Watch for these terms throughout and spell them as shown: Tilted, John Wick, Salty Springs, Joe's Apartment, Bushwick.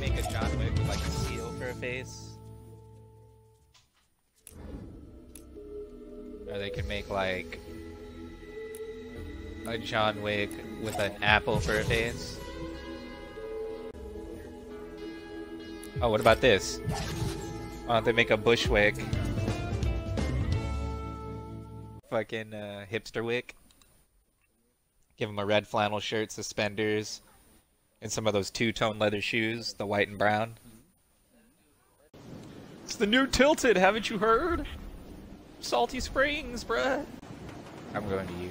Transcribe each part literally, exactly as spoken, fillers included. make a John Wick with like a seal for a face. Or they could make like a John Wick with an apple for a face. Oh, what about this? Why don't they make a Bushwick? Fucking uh, hipster wick. Give him a red flannel shirt, suspenders, and some of those two-tone leather shoes, the white and brown. It's the new Tilted, haven't you heard? Salty Springs, bruh. I'm going to you.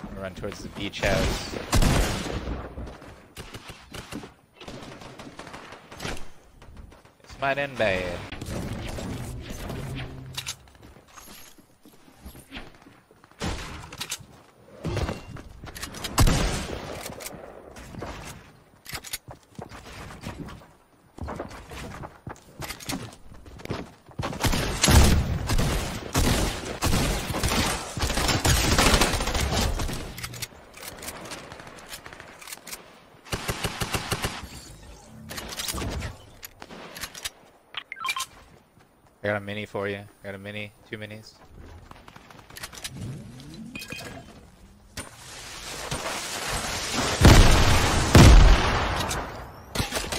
I'm gonna run towards the beach house. This might end bad. I got a mini for you. I got a mini, two minis.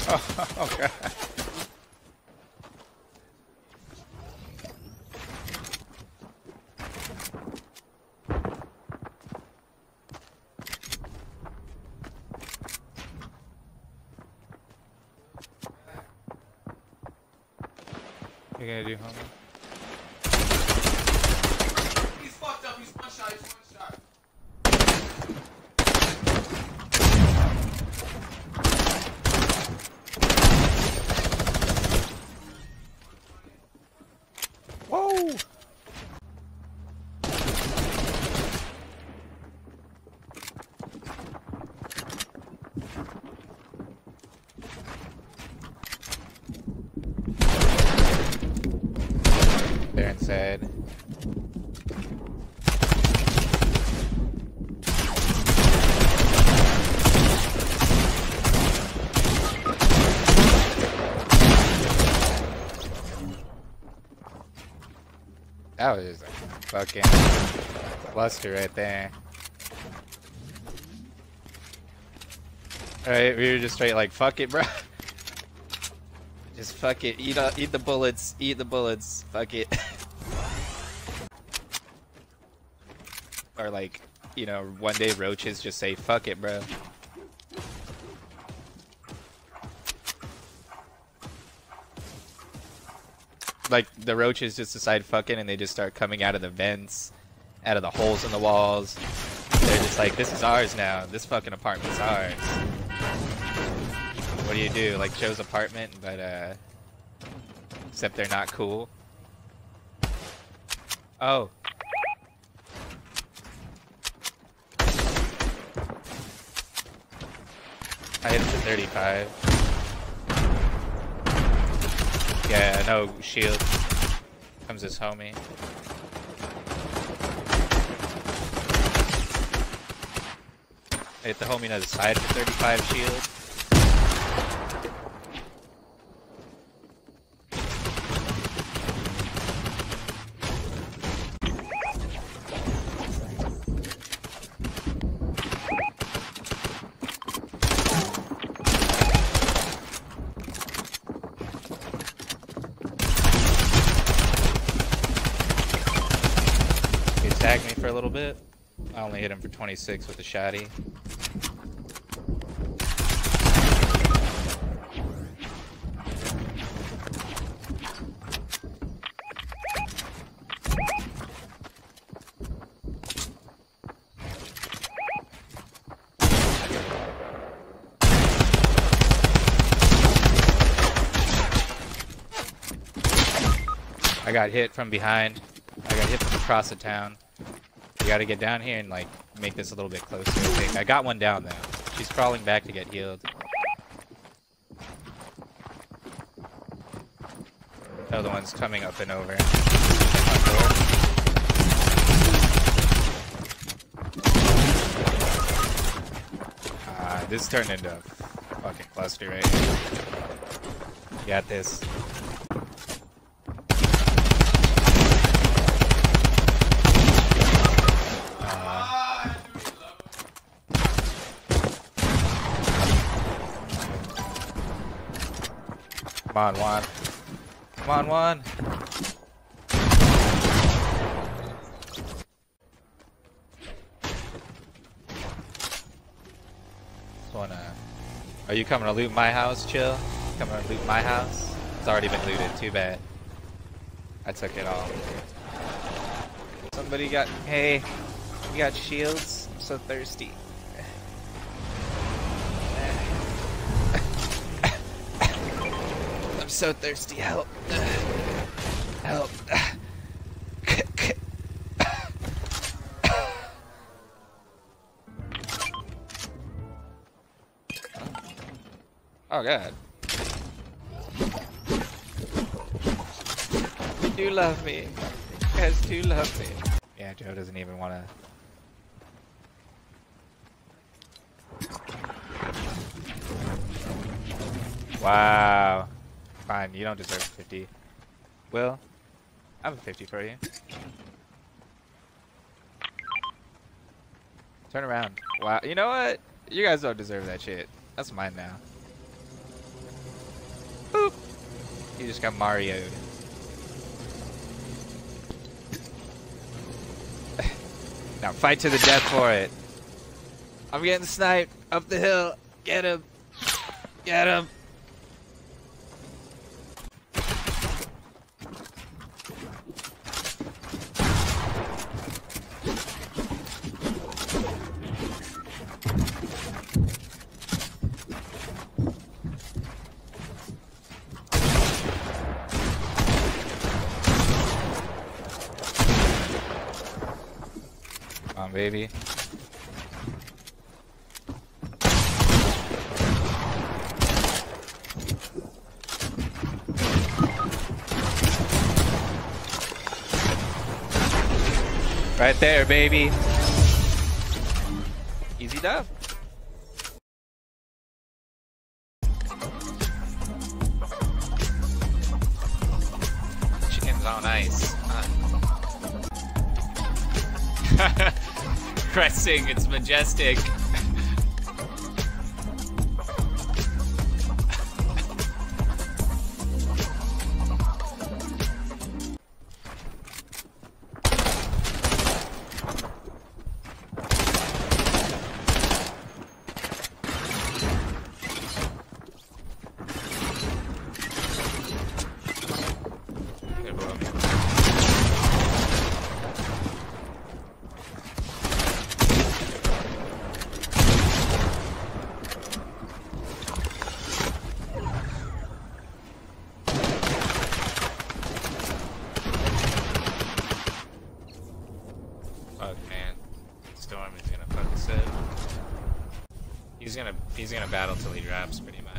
Oh, oh god. What are you gonna do, homie? He's fucked up, he's one shot, he's one shot. Whoa! They're inside. That was just a fucking cluster right there. Alright, we were just straight like, fuck it, bro. Just fuck it, eat, uh, eat the bullets, eat the bullets, fuck it. Or like, you know, one day roaches just say, fuck it, bro. Like, the roaches just decide fuck it and they just start coming out of the vents, out of the holes in the walls. They're just like, this is ours now, this fucking apartment's ours. What do you do? Like Joe's Apartment, but uh, except they're not cool. Oh. I hit him to thirty-five. Yeah, no shield. Comes his homie. I hit the homie on the side for thirty-five shield. Tagged me for a little bit. I only hit him for twenty-six with a shotty. I got hit from behind. I got hit from across the town. We gotta get down here and like make this a little bit closer. I, I got one down though. She's crawling back to get healed. The other one's coming up and over. Ah, uh, this turned into fucking cluster right here. You got this. Come on, Juan. Come on, Juan. Wanna... Are you coming to loot my house, Chill? Coming to loot my house? It's already been looted. Too bad. I took it all. Somebody got... Hey, you got shields? I'm so thirsty. So thirsty, help. Help. Oh god. You do love me. You guys do love me. Yeah, Joe doesn't even wanna. Wow. Fine, you don't deserve fifty. Will, I have a fifty for you. Turn around. Wow, you know what? You guys don't deserve that shit. That's mine now. Boop! You just got Mario'd. Now fight to the death for it. I'm getting sniped. Up the hill. Get him. Get him. Baby. Right there, baby. Easy enough. Chicken's on ice. Huh? Pressing, it's majestic. He's gonna he's gonna battle till he drops pretty much.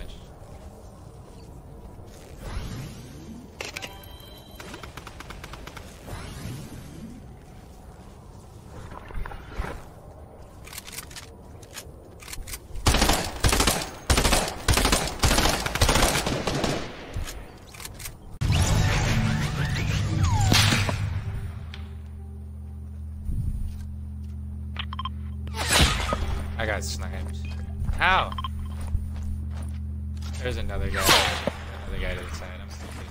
I got sniped. How? There's another guy. Another guy to the side. I'm stupid.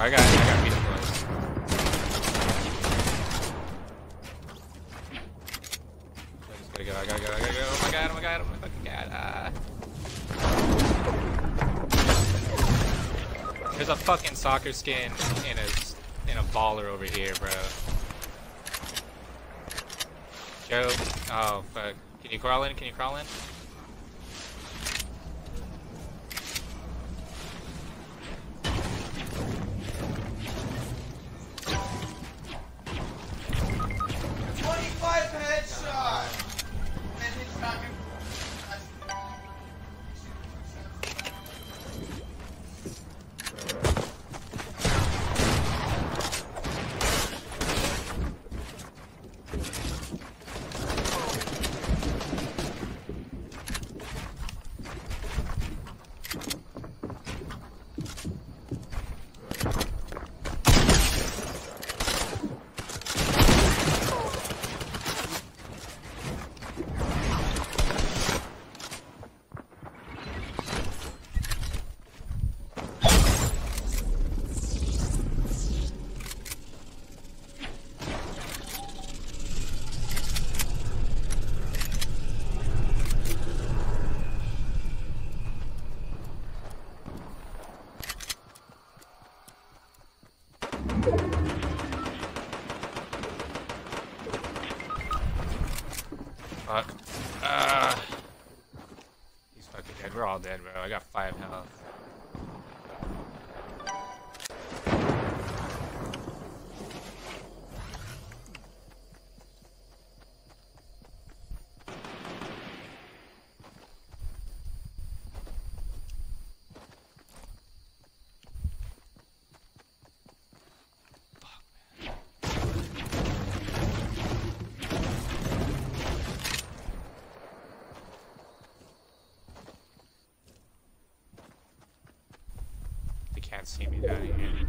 I got. I got beat close. I just gotta go. I gotta go. I gotta go. Oh my god! Oh my god! Oh my fucking god! Ah. There's a fucking soccer skin in a in a baller over here, bro. Joe. Oh fuck. Can you crawl in? Can you crawl in? twenty-five headshot! And he's not We're all dead, bro. I got five health. Can't see me down here.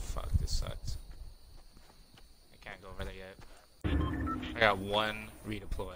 Fuck, this sucks. I can't go over there yet. I got one redeploy.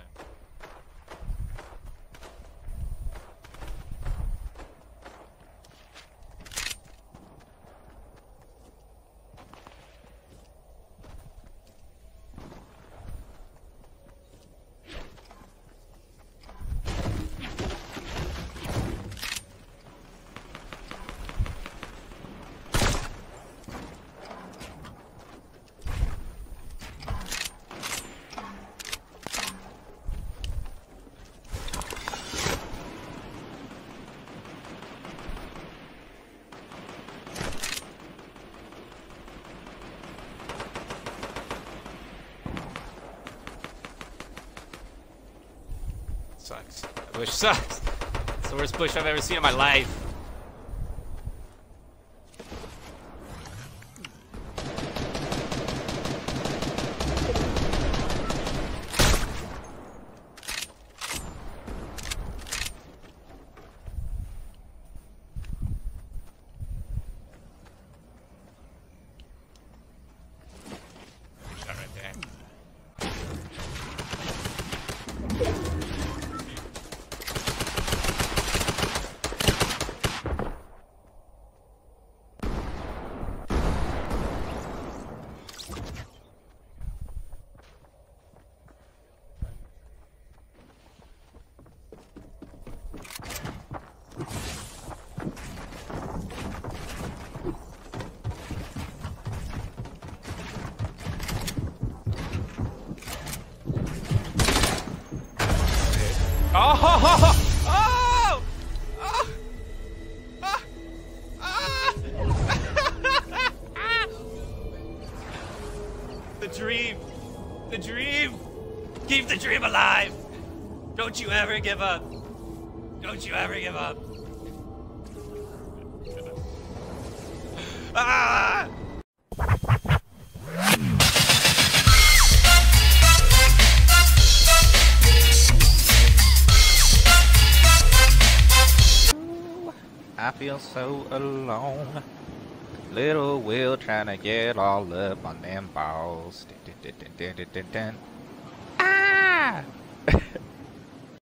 Sucks. That bush sucks. It's the worst bush I've ever seen in my life. Shot right there. Oh! Oh! Oh! Oh! Oh! The dream! The dream! Keep the dream alive! Don't you ever give up! Don't you ever give up! Ah! I feel so alone. Little Will trying to get all up on them balls. Dun, dun, dun, dun, dun, dun, dun. Ah!